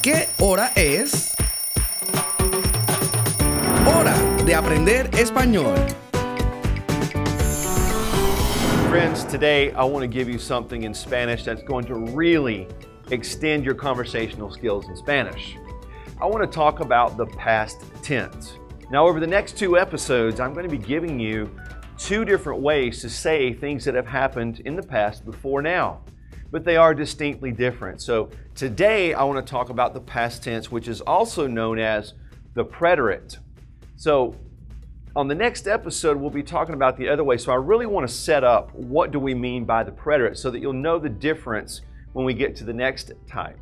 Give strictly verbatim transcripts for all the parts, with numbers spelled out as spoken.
¿Qué hora es? Hora de aprender español. Friends, today I want to give you something in Spanish that's going to really extend your conversational skills in Spanish. I want to talk about the past tense. Now, over the next two episodes, I'm going to be giving you two different ways to say things that have happened in the past before now, but they are distinctly different. So today I want to talk about the past tense, which is also known as the preterite. So on the next episode, we'll be talking about the other way. So I really want to set up what do we mean by the preterite so that you'll know the difference when we get to the next type.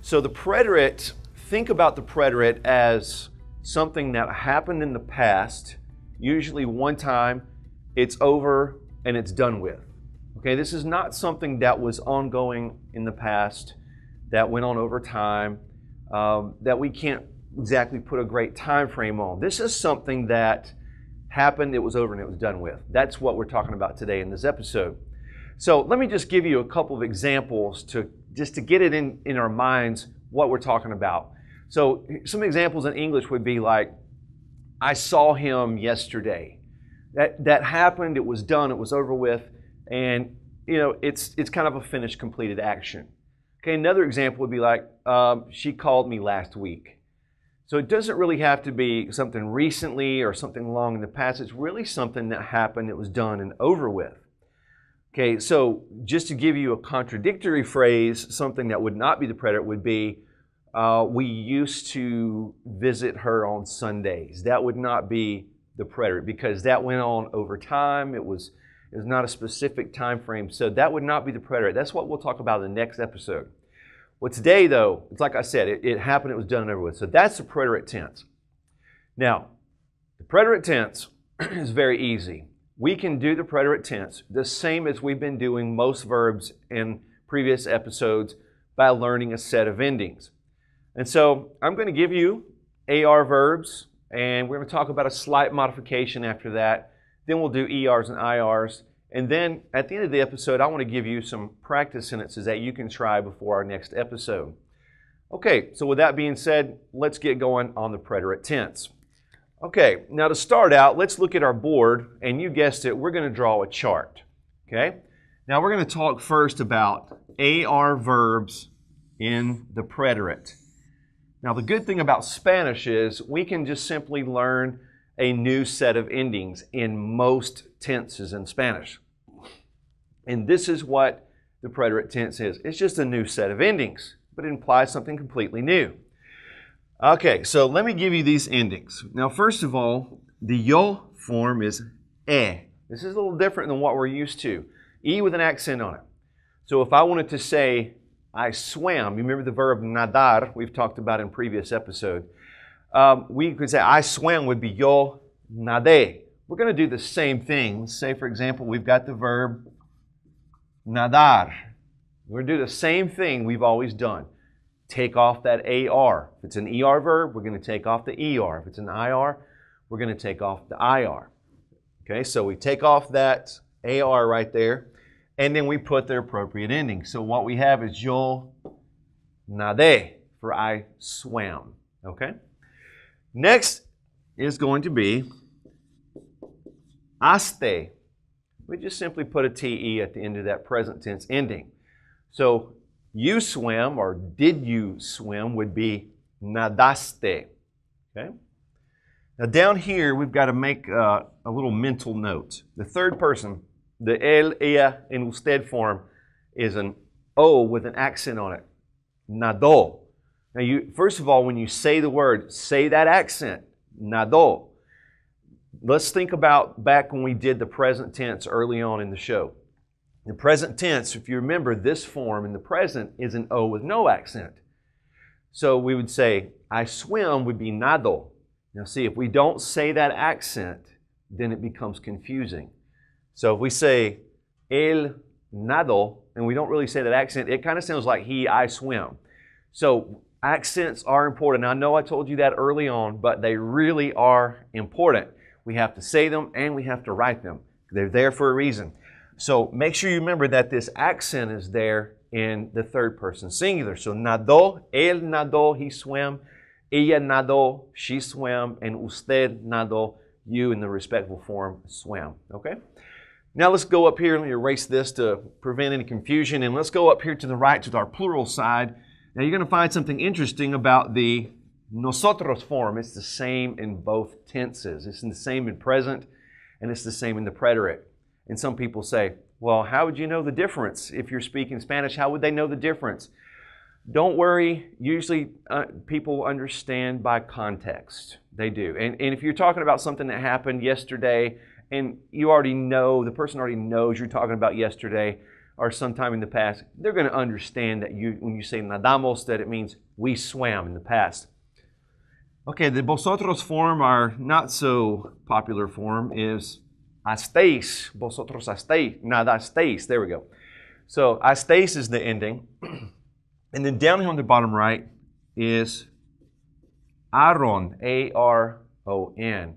So the preterite, think about the preterite as something that happened in the past, usually one time, it's over and it's done with. Okay, this is not something that was ongoing in the past, that went on over time, um, that we can't exactly put a great time frame on. This is something that happened, it was over and it was done with. That's what we're talking about today in this episode. So let me just give you a couple of examples to just to get it in, in our minds what we're talking about. So some examples in English would be like, I saw him yesterday. That, that happened, it was done, it was over with, and you know it's, it's kind of a finished, completed action. Okay, another example would be like, um, she called me last week. So it doesn't really have to be something recently or something long in the past. It's really something that happened, it was done and over with. Okay, so just to give you a contradictory phrase, something that would not be the preterite would be, uh, we used to visit her on Sundays. That would not be the preterite because that went on over time. It was, it was not a specific time frame. So that would not be the preterite. That's what we'll talk about in the next episode. Well, today though, it's like I said, it, it happened, it was done and over with. So that's the preterite tense. Now, the preterite tense is very easy. We can do the preterite tense the same as we've been doing most verbs in previous episodes by learning a set of endings. And so I'm going to give you A R verbs, and we're going to talk about a slight modification after that. Then we'll do E Rs and I Rs. And then at the end of the episode, I want to give you some practice sentences that you can try before our next episode. Okay, so with that being said, let's get going on the preterite tense. Okay, now to start out, let's look at our board, and you guessed it, we're going to draw a chart. Okay? Now we're going to talk first about A R verbs in the preterite. Now the good thing about Spanish is we can just simply learn a new set of endings in most tenses in Spanish. And this is what the preterite tense is. It's just a new set of endings, but it implies something completely new. Okay, so let me give you these endings. Now, first of all, the yo form is e. This is a little different than what we're used to. E with an accent on it. So if I wanted to say, I swam, you remember the verb nadar we've talked about in previous episode. Um, we could say, I swam would be yo nadé. We're going to do the same thing. Let's say, for example, we've got the verb nadar. We're going to do the same thing we've always done. Take off that A R. If it's an E R verb, we're going to take off the E R. If it's an I R, we're going to take off the I R. Okay, so we take off that A R right there, and then we put the appropriate ending. So what we have is yo nadé for I swam. Okay? Next is going to be haste. We just simply put a T E at the end of that present tense ending. So you swim, or did you swim, would be nadaste. Okay? Now down here, we've got to make uh, a little mental note. The third person, the él, ella, and usted form, is an O with an accent on it. Nadó. Now, you, first of all, when you say the word, say that accent. Nadó. Let's think about back when we did the present tense early on in the show. The present tense, if you remember, this form in the present is an O with no accent. So we would say, I swim would be nado. Now see, if we don't say that accent, then it becomes confusing. So if we say, él nado, and we don't really say that accent, it kind of sounds like he, I swim. So Accents are important. Now, I know I told you that early on, but they really are important. We have to say them and we have to write them. They're there for a reason. So make sure you remember that this accent is there in the third person singular. So nadó, él nadó, he swam, ella nadó, she swam, and usted nadó, you in the respectful form swam. Okay? Now let's go up here. Let me erase this to prevent any confusion. And let's go up here to the right to our plural side. Now you're going to find something interesting about the nosotros form. It's the same in both tenses. It's the same in present and it's the same in the preterite. And some people say, well, how would you know the difference? If you're speaking Spanish, how would they know the difference? Don't worry. Usually uh, people understand by context. They do. And, and if you're talking about something that happened yesterday and you already know, the person already knows you're talking about yesterday or sometime in the past, they're going to understand that you, when you say nadamos, that it means we swam in the past. Okay, the vosotros form, our not so popular form, is hastéis, vosotros hastéis, nadasteis. There we go. So hastéis is the ending. And then down here on the bottom right is aron, A R O N.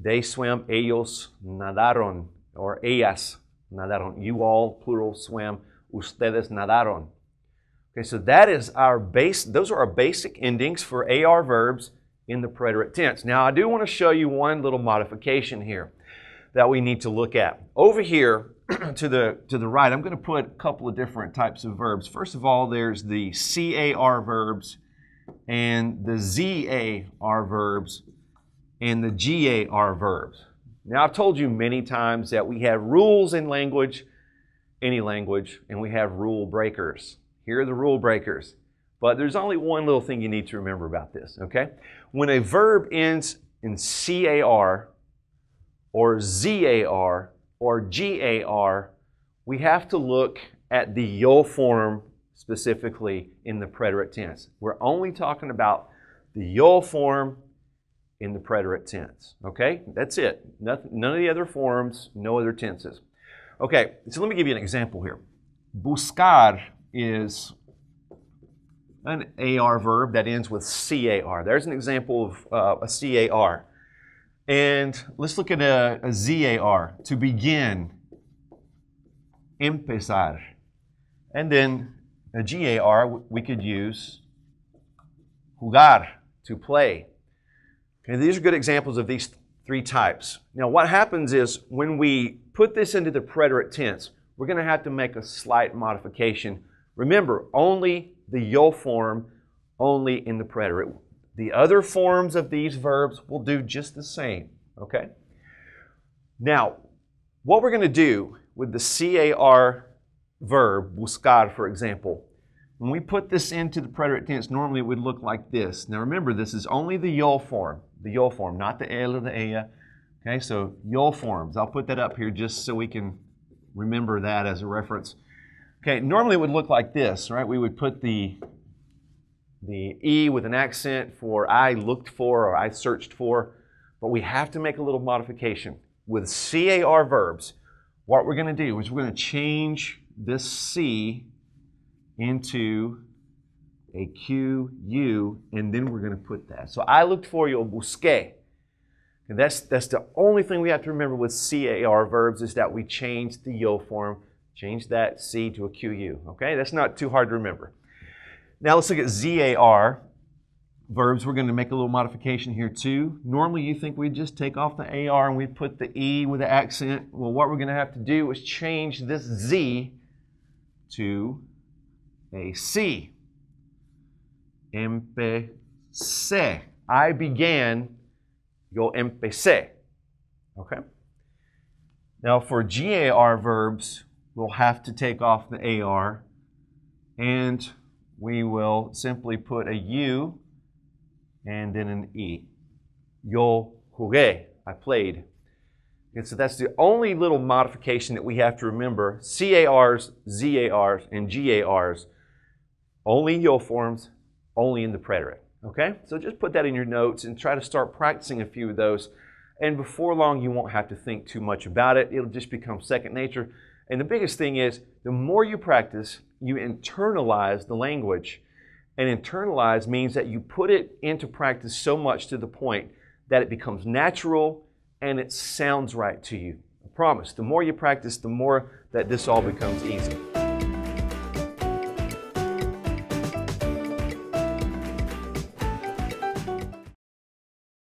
They swam, ellos nadaron, or ellas nadaron. You all, plural, swam. Ustedes nadaron. Okay, so that is our base. Those are our basic endings for A R verbs in the preterite tense. Now, I do want to show you one little modification here that we need to look at. Over here to the, to the right, I'm going to put a couple of different types of verbs. First of all, there's the C A R verbs and the Z A R verbs and the G A R verbs. Now, I've told you many times that we have rules in language, any language, and we have rule breakers. Here are the rule breakers. But there's only one little thing you need to remember about this, okay? When a verb ends in C A R or Z A R or G A R, we have to look at the yo form specifically in the preterite tense. We're only talking about the yo form in the preterite tense, okay? That's it. Nothing, none of the other forms, no other tenses. Okay, so let me give you an example here. Buscar is an A R verb that ends with C A R. There's an example of uh, a C A R. And let's look at a, a Z A R. To begin, empezar. And then a G A R we could use jugar, to play. Okay, these are good examples of these th three types. Now what happens is when we put this into the preterite tense, we're going to have to make a slight modification. Remember, only the yo form, only in the preterite. The other forms of these verbs will do just the same, okay? Now, what we're going to do with the C A R verb, buscar, for example, when we put this into the preterite tense, normally it would look like this. Now remember, this is only the yo form, the yo form, not the él or the ella, okay? So yo forms. I'll put that up here just so we can remember that as a reference. Okay, normally it would look like this, right? We would put the, the E with an accent for I looked for or I searched for, but we have to make a little modification. With C A R verbs, what we're going to do is we're going to change this C into a Q U, and then we're going to put that. So I looked for you, busqué. And that's, that's the only thing we have to remember with C A R verbs is that we change the yo form, change that C to a Q U, okay? That's not too hard to remember. Now let's look at Z A R verbs. We're going to make a little modification here too. Normally you think we'd just take off the A R and we'd put the E with the accent. Well, what we're going to have to do is change this Z to a C. Empecé. I began. Yo empecé. Okay? Now for G A R verbs, we'll have to take off the A R and we will simply put a U and then an E. Yo jugué. I played. And so that's the only little modification that we have to remember. C A Rs, Z A Rs, and G A Rs. Only yo forms, only in the preterite. Okay? So just put that in your notes and try to start practicing a few of those. And before long, you won't have to think too much about it. It'll just become second nature. And the biggest thing is, the more you practice, you internalize the language. And internalize means that you put it into practice so much to the point that it becomes natural and it sounds right to you. I promise, the more you practice, the more that this all becomes easy.